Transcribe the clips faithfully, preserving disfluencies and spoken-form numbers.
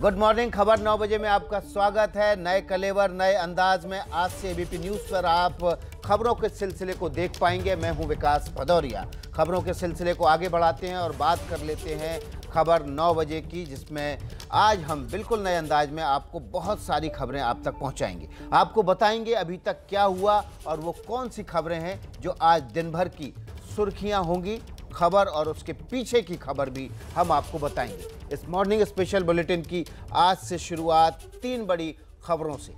Good morning. खबर नौ बजे में आपका स्वागत है। नए कलेवर नए अंदाज में आज से एबीपी न्यूज़ पर आप खबरों के सिलसिले को देख पाएंगे। मैं हूं विकास भदौरिया। खबरों के सिलसिले को आगे बढ़ाते हैं और बात कर लेते हैं खबर नौ बजे की, जिसमें आज हम बिल्कुल नए अंदाज में आपको बहुत सारी खबरें आप तक पहुंचाएंगे। आपको बताएंगे अभी तक क्या हुआ और वो कौन सी खबरें हैं जो आज दिन भर की सुर्खियां होंगी। खबर और उसके पीछे की खबर भी हम आपको बताएंगे। इस मॉर्निंग स्पेशल बुलेटिन की आज से शुरुआत तीन बड़ी खबरों से।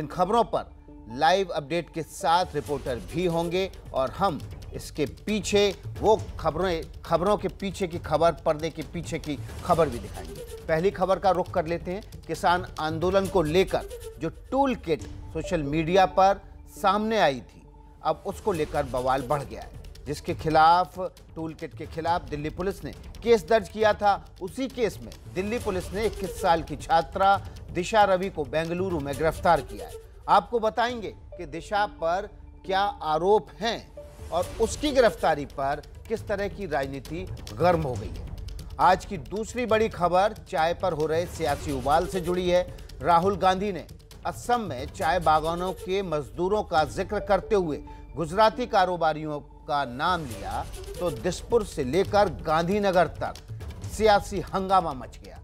इन खबरों पर लाइव अपडेट के साथ रिपोर्टर भी होंगे और हम इसके पीछे वो खबरें खबरों के पीछे की खबर, पर्दे के पीछे की खबर भी दिखाएंगे। पहली खबर का रुख कर लेते हैं किसान आंदोलन को लेकर जो टूल किट सोशल मीडिया पर सामने आई थी, अब उसको लेकर बवाल बढ़ गया है, जिसके खिलाफ टूल किट के खिलाफ दिल्ली पुलिस ने केस दर्ज किया था। उसी केस में दिल्ली पुलिस ने इक्कीस साल की छात्रा दिशा रवि को बेंगलुरु में गिरफ्तार किया है। आपको बताएंगे कि दिशा पर क्या आरोप हैं और उसकी गिरफ्तारी पर किस तरह की राजनीति गर्म हो गई है। आज की दूसरी बड़ी खबर चाय पर हो रहे सियासी उबाल से जुड़ी है। राहुल गांधी ने असम में चाय बागानों के मजदूरों का जिक्र करते हुए गुजराती कारोबारियों का नाम लिया तो दिसपुर से लेकर गांधीनगर तक सियासी हंगामा मच गया।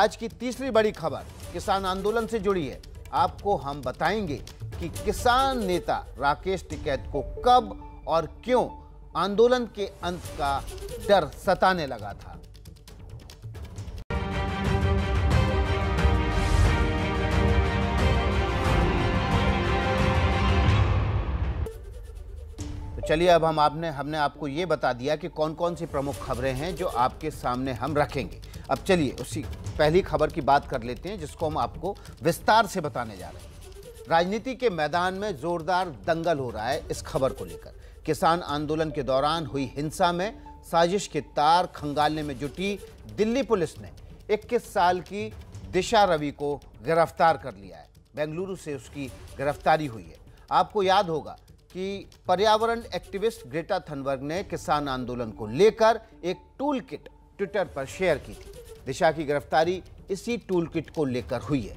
आज की तीसरी बड़ी खबर किसान आंदोलन से जुड़ी है। आपको हम बताएंगे कि किसान नेता राकेश टिकैत को कब और क्यों आंदोलन के अंत का डर सताने लगा था। तो चलिए अब हम आपने हमने आपको ये बता दिया कि कौन कौन सी प्रमुख खबरें हैं जो आपके सामने हम रखेंगे। अब चलिए उसी पहली खबर की बात कर लेते हैं जिसको हम आपको विस्तार से बताने जा रहे हैं। राजनीति के मैदान में जोरदार दंगल हो रहा है। इस खबर को लेकर किसान आंदोलन के दौरान हुई हिंसा में साजिश के तार खंगालने में जुटी दिल्ली पुलिस ने इक्कीस साल की दिशा रवि को गिरफ्तार कर लिया है। बेंगलुरु से उसकी गिरफ्तारी हुई है। आपको याद होगा कि पर्यावरण एक्टिविस्ट ग्रेटा थनबर्ग ने किसान आंदोलन को लेकर एक टूल किट ट्विटर पर शेयर की थी। दिशा की गिरफ्तारी इसी टूल किट को लेकर हुई है।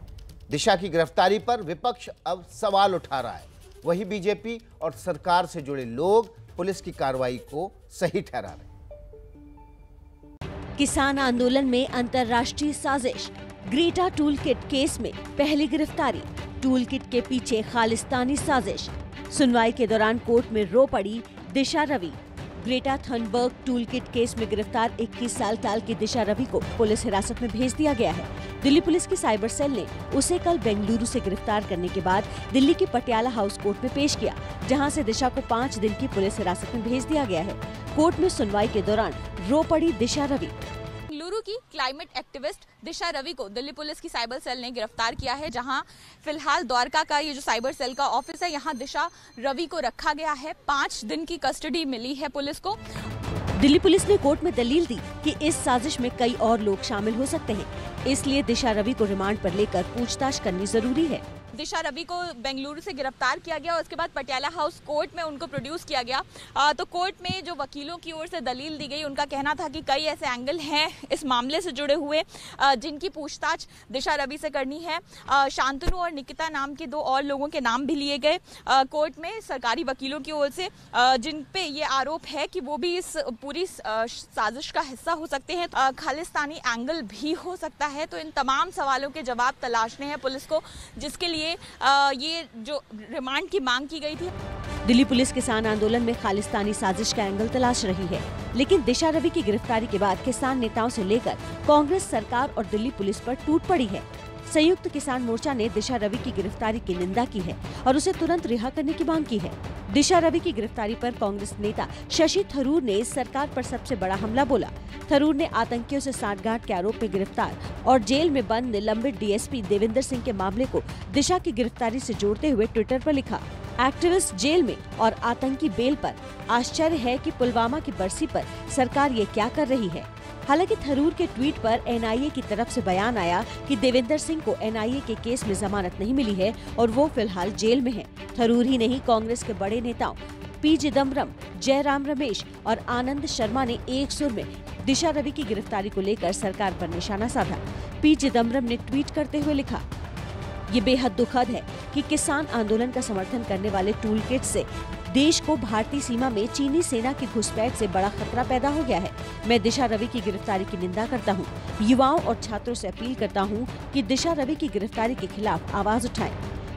दिशा की गिरफ्तारी पर विपक्ष अब सवाल उठा रहा है। वहीं बीजेपी और सरकार से जुड़े लोग पुलिस की कार्रवाई को सही ठहरा रहे हैं। किसान आंदोलन में अंतर्राष्ट्रीय साजिश, ग्रेटा टूलकिट केस में पहली गिरफ्तारी, टूलकिट के पीछे खालिस्तानी साजिश। सुनवाई के दौरान कोर्ट में रो पड़ी Disha Ravi. Greta Thunberg toolkit case में गिरफ्तार इक्कीस साल ताल की दिशा रवि को पुलिस हिरासत में भेज दिया गया है। दिल्ली पुलिस की साइबर सेल ने उसे कल बेंगलुरु से गिरफ्तार करने के बाद दिल्ली के पटियाला हाउस कोर्ट में पेश किया, जहां से दिशा को पाँच दिन की पुलिस हिरासत में भेज दिया गया है। कोर्ट में सुनवाई के दौरान रो पड़ी दिशा रवि। बेंगलुरु की क्लाइमेट एक्टिविस्ट दिशा रवि को दिल्ली पुलिस की साइबर सेल ने गिरफ्तार किया है, जहां फिलहाल द्वारका का ये जो साइबर सेल का ऑफिस है, यहां दिशा रवि को रखा गया है। पाँच दिन की कस्टडी मिली है पुलिस को। दिल्ली पुलिस ने कोर्ट में दलील दी कि इस साजिश में कई और लोग शामिल हो सकते हैं, इसलिए दिशा रवि को रिमांड पर लेकर पूछताछ करनी जरूरी है। दिशा रवि को बेंगलुरु से गिरफ्तार किया गया और उसके बाद पटियाला हाउस कोर्ट में उनको प्रोड्यूस किया गया। आ, तो कोर्ट में जो वकीलों की ओर से दलील दी गई, उनका कहना था कि कई ऐसे एंगल हैं इस मामले से जुड़े हुए आ, जिनकी पूछताछ दिशा रवि से करनी है। आ, शांतनु और निकिता नाम के दो और लोगों के नाम भी लिए गए कोर्ट में सरकारी वकीलों की ओर से, आ, जिन पे ये आरोप है कि वो भी इस पूरी साजिश का हिस्सा हो सकते हैं। आ, खालिस्तानी एंगल भी हो सकता है। तो इन तमाम सवालों के जवाब तलाशने हैं पुलिस को, जिसके लिए ये जो रिमांड की मांग की गई थी। दिल्ली पुलिस किसान आंदोलन में खालिस्तानी साजिश का एंगल तलाश रही है, लेकिन दिशा रवि की गिरफ्तारी के बाद किसान नेताओं से लेकर कांग्रेस सरकार और दिल्ली पुलिस पर टूट पड़ी है। संयुक्त किसान मोर्चा ने दिशा रवि की गिरफ्तारी की निंदा की है और उसे तुरंत रिहा करने की मांग की है। दिशा रवि की गिरफ्तारी पर कांग्रेस नेता शशि थरूर ने सरकार पर सबसे बड़ा हमला बोला। थरूर ने आतंकियों से सांठगांठ के आरोप में गिरफ्तार और जेल में बंद निलंबित डीएसपी देवेंद्र सिंह के मामले को दिशा की गिरफ्तारी से जोड़ते हुए ट्विटर पर लिखा, एक्टिविस्ट जेल में और आतंकी बेल पर, आश्चर्य है कि पुलवामा की बरसी पर सरकार ये क्या कर रही है। हालांकि थरूर के ट्वीट पर एनआईए की तरफ से बयान आया कि देवेंद्र सिंह को एनआईए के केस में जमानत नहीं मिली है और वो फिलहाल जेल में है। थरूर ही नहीं, कांग्रेस के बड़े नेताओं पी चिदम्बरम, जयराम रमेश और आनंद शर्मा ने एक सुर में दिशा रवि की गिरफ्तारी को लेकर सरकार पर निशाना साधा। पी चिदम्बरम ने ट्वीट करते हुए लिखा, ये बेहद दुखद है कि किसान आंदोलन का समर्थन करने वाले टूलकिट से देश को भारतीय सीमा में चीनी सेना की घुसपैठ से बड़ा खतरा पैदा हो गया है। मैं दिशा रवि की गिरफ्तारी की निंदा करता हूँ। युवाओं और छात्रों से अपील करता हूँ कि दिशा रवि की गिरफ्तारी के खिलाफ आवाज उठाएं।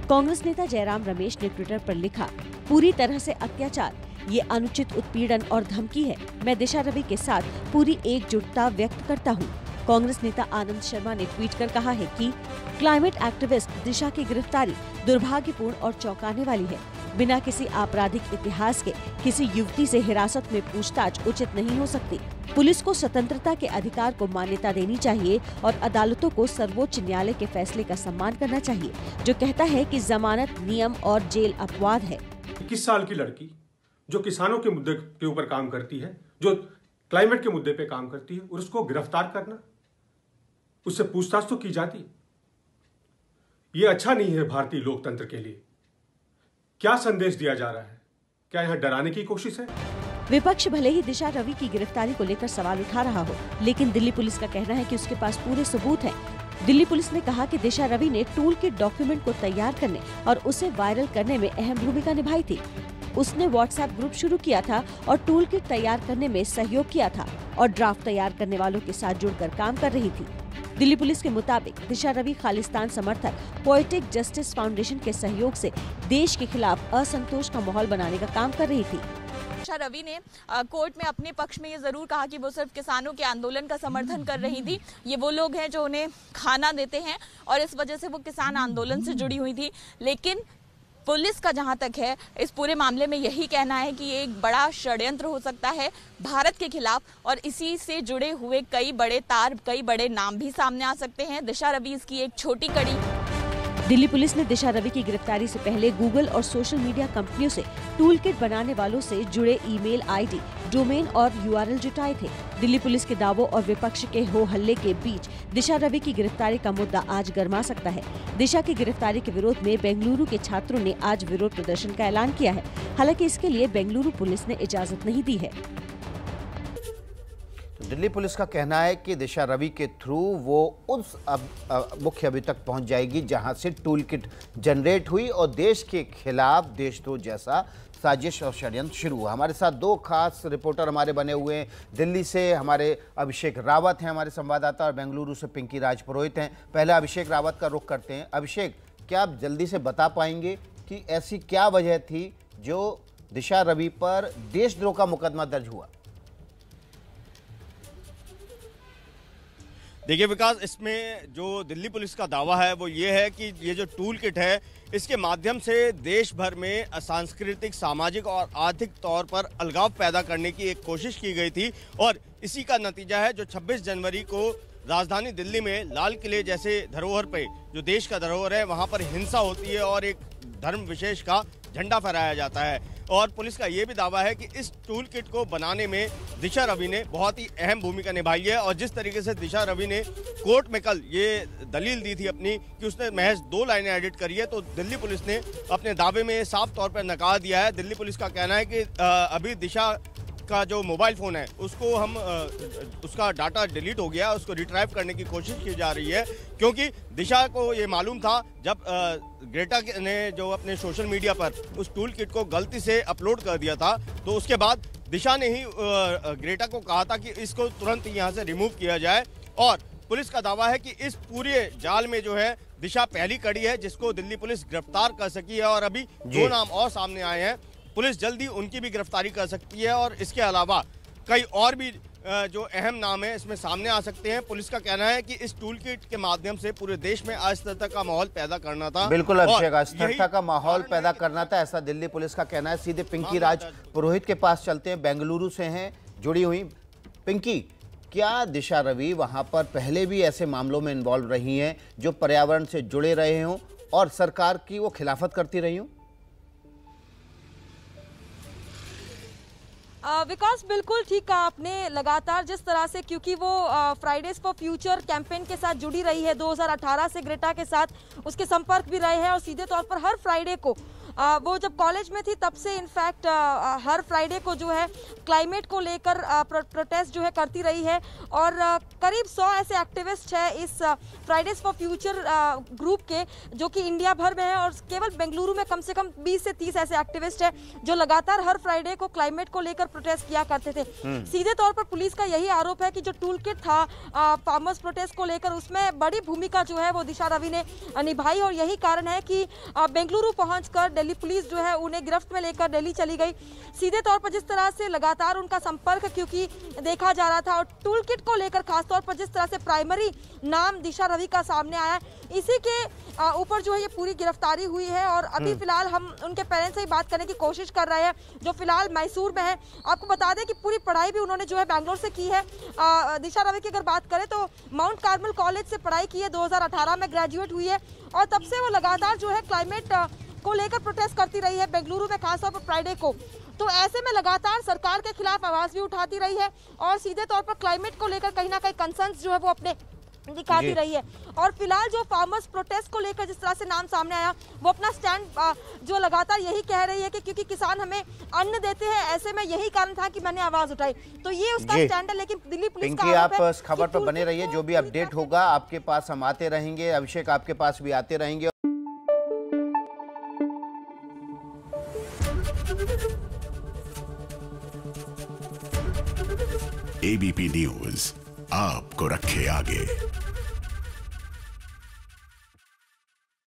कांग्रेस नेता जयराम रमेश ने ट्विटर पर लिखा, पूरी तरह से अत्याचार, ये अनुचित उत्पीड़न और धमकी है। मैं दिशा रवि के साथ पूरी एकजुटता व्यक्त करता हूँ। कांग्रेस नेता आनंद शर्मा ने ट्वीट कर कहा है कि क्लाइमेट एक्टिविस्ट दिशा की गिरफ्तारी दुर्भाग्यपूर्ण और चौंकाने वाली है। बिना किसी आपराधिक इतिहास के किसी युवती से हिरासत में पूछताछ उचित नहीं हो सकती। पुलिस को स्वतंत्रता के अधिकार को मान्यता देनी चाहिए और अदालतों को सर्वोच्च न्यायालय के फैसले का सम्मान करना चाहिए, जो कहता है कि जमानत, नियम और जेल अपवाद है। इक्कीस साल की लड़की जो किसानों के मुद्दे के ऊपर काम करती है, जो क्लाइमेट के मुद्दे पे काम करती है, और उसको गिरफ्तार करना, उससे पूछताछ तो की जाती। ये अच्छा नहीं है भारतीय लोकतंत्र के लिए। क्या संदेश दिया जा रहा है? क्या यहाँ डराने की कोशिश है? विपक्ष भले ही दिशा रवि की गिरफ्तारी को लेकर सवाल उठा रहा हो, लेकिन दिल्ली पुलिस का कहना है कि उसके पास पूरे सबूत हैं। दिल्ली पुलिस ने कहा कि दिशा रवि ने टूल के डॉक्यूमेंट को तैयार करने और उसे वायरल करने में अहम भूमिका निभाई थी। उसने व्हाट्सएप ग्रुप शुरू किया था और टूल किट तैयार करने में सहयोग किया था और ड्राफ्ट तैयार करने वालों के साथ जुड़कर काम कर रही थी। दिल्ली पुलिस के मुताबिक दिशा रवि खालिस्तान समर्थक पोएटिक जस्टिस फाउंडेशन के सहयोग से देश के खिलाफ असंतोष का माहौल बनाने का काम कर रही थी। दिशा रवि ने कोर्ट में अपने पक्ष में ये जरूर कहा कि वो सिर्फ किसानों के आंदोलन का समर्थन कर रही थी, ये वो लोग हैं जो उन्हें खाना देते हैं और इस वजह से वो किसान आंदोलन से जुड़ी हुई थी। लेकिन पुलिस का जहां तक है इस पूरे मामले में यही कहना है कि ये एक बड़ा षड्यंत्र हो सकता है भारत के खिलाफ और इसी से जुड़े हुए कई बड़े तार, कई बड़े नाम भी सामने आ सकते हैं। दिशा रवि इसकी एक छोटी कड़ी। दिल्ली पुलिस ने दिशा रवि की गिरफ्तारी से पहले गूगल और सोशल मीडिया कंपनियों से टूलकिट बनाने वालों से जुड़े ईमेल आईडी, डोमेन और यूआरएल जुटाए थे। दिल्ली पुलिस के दावों और विपक्ष के हो हल्ले के बीच दिशा रवि की गिरफ्तारी का मुद्दा आज गर्मा सकता है। दिशा की गिरफ्तारी के विरोध में बेंगलुरु के छात्रों ने आज विरोध प्रदर्शन का ऐलान किया है। हालांकि इसके लिए बेंगलुरु पुलिस ने इजाजत नहीं दी है। दिल्ली पुलिस का कहना है कि दिशा रवि के थ्रू वो उस मुख्य अभी तक पहुंच जाएगी जहां से टूलकिट जनरेट हुई और देश के खिलाफ देशद्रोह जैसा साजिश और षड्यंत्र शुरू हुआ। हमारे साथ दो खास रिपोर्टर हमारे बने हुए हैं। दिल्ली से हमारे अभिषेक रावत हैं हमारे संवाददाता, और बेंगलुरु से पिंकी राज पुरोहित हैं। पहले अभिषेक रावत का रुख करते हैं। अभिषेक, क्या आप जल्दी से बता पाएंगे कि ऐसी क्या वजह थी जो दिशा रवि पर देशद्रोह का मुकदमा दर्ज हुआ? देखिए विकास, इसमें जो दिल्ली पुलिस का दावा है वो ये है कि ये जो टूल किट है इसके माध्यम से देश भर में सांस्कृतिक, सामाजिक और आर्थिक तौर पर अलगाव पैदा करने की एक कोशिश की गई थी और इसी का नतीजा है जो छब्बीस जनवरी को राजधानी दिल्ली में लाल किले जैसे धरोहर पे, जो देश का धरोहर है, वहाँ पर हिंसा होती है और एक धर्म विशेष का झंडा फहराया जाता है। और पुलिस का ये भी दावा है कि इस टूल किट को बनाने में दिशा रवि ने बहुत ही अहम भूमिका निभाई है। और जिस तरीके से दिशा रवि ने कोर्ट में कल ये दलील दी थी अपनी कि उसने महज दो लाइनें एडिट करी है, तो दिल्ली पुलिस ने अपने दावे में साफ तौर पर नकार दिया है। दिल्ली पुलिस का कहना है कि अभी दिशा का जो मोबाइल फ़ोन है उसको हम उसका डाटा डिलीट हो गया, उसको रिट्राइव करने की कोशिश की जा रही है, क्योंकि दिशा को ये मालूम था जब ग्रेटा ने जो अपने सोशल मीडिया पर उस टूल किट को गलती से अपलोड कर दिया था, तो उसके बाद दिशा ने ही ग्रेटा को कहा था कि इसको तुरंत यहाँ से रिमूव किया जाए। और पुलिस का दावा है कि इस पूरे जाल में जो है दिशा पहली कड़ी है जिसको दिल्ली पुलिस गिरफ्तार कर सकी है और अभी दो नाम और सामने आए हैं। पुलिस जल्दी उनकी भी गिरफ्तारी कर सकती है और इसके अलावा कई और भी जो अहम नाम है इसमें सामने आ सकते हैं। पुलिस का कहना है कि इस टूलकिट के माध्यम से पूरे देश में अस्थिरता का माहौल पैदा करना था। बिल्कुल अभिषेक, अस्थिरता का माहौल पैदा करना था, ऐसा दिल्ली पुलिस का कहना है। सीधे पिंकी राज पुरोहित के पास चलते हैं, बेंगलुरु से हैं जुड़ी हुई। पिंकी, क्या दिशा रवि वहाँ पर पहले भी ऐसे मामलों में इन्वॉल्व रही हैं जो पर्यावरण से जुड़े रहे हों और सरकार की वो खिलाफत करती रही हों? विकास, बिल्कुल ठीक कहा आपने। लगातार जिस तरह से, क्योंकि वो फ्राइडेज फॉर फ्यूचर कैंपेन के साथ जुड़ी रही है, दो हज़ार अठारह से ग्रेटा के साथ उसके संपर्क भी रहे हैं और सीधे तौर पर हर फ्राइडे को वो जब कॉलेज में थी तब से इनफैक्ट हर फ्राइडे को जो है क्लाइमेट को लेकर प्रोटेस्ट जो है करती रही है और करीब सौ ऐसे एक्टिविस्ट है इस फ्राइडेज फॉर फ्यूचर ग्रुप के जो कि इंडिया भर में है और केवल बेंगलुरु में कम से कम बीस से तीस ऐसे एक्टिविस्ट है जो लगातार हर फ्राइडे को क्लाइमेट को लेकर प्रोटेस्ट किया करते थे। सीधे तौर पर पुलिस का यही आरोप है कि जो टूल किट था फार्मर्स प्रोटेस्ट को लेकर उसमें बड़ी भूमिका जो है वो दिशा रवि ने निभाई और यही कारण है कि बेंगलुरु पहुंचकर दिल्ली पुलिस जो है उन्हें गिरफ्त में लेकर दिल्ली चली गई। सीधे तौर पर जिस तरह से लगातार उनका संपर्क क्योंकि देखा जा रहा था और टूल किट को लेकर खासतौर पर जिस तरह से प्राइमरी नाम दिशा रवि का सामने आया इसी के ऊपर जो है ये पूरी गिरफ्तारी हुई है और अभी फिलहाल हम उनके पेरेंट्स से ही बात करने की कोशिश कर रहे हैं जो फिलहाल मैसूर में है। आपको बता दें कि पूरी पढ़ाई भी उन्होंने जो है बैंगलोर से की है। दिशा रवि की अगर बात करें तो माउंट कार्मल कॉलेज से पढ़ाई की है, दो हज़ार अठारह में ग्रेजुएट हुई है और तब से वो लगातार जो है क्लाइमेट को लेकर प्रोटेस्ट करती रही है बेंगलुरु में खासतौर पर फ्राइडे को। तो ऐसे में लगातार सरकार के खिलाफ आवाज़ भी उठाती रही है और सीधे तौर पर क्लाइमेट को लेकर कहीं ना कहीं कंसर्न्स जो है वो अपने दिखाती रही है और फिलहाल जो फार्मर्स प्रोटेस्ट को लेकर जिस तरह से नाम सामने आया वो अपना स्टैंड जो लगातार यही कह रही है कि क्योंकि किसान हमें अन्न देते हैं ऐसे में यही कारण था कि मैंने आवाज उठाई। तो ये उसका स्टैंड है। लेकिन दिल्ली पुलिस का आरोप है। आप इस खबर पर बने रहिए, जो भी अपडेट होगा आपके पास हम आते रहेंगे। अभिषेक आपके पास भी आते रहेंगे। एबीपी न्यूज आपको रखे आगे।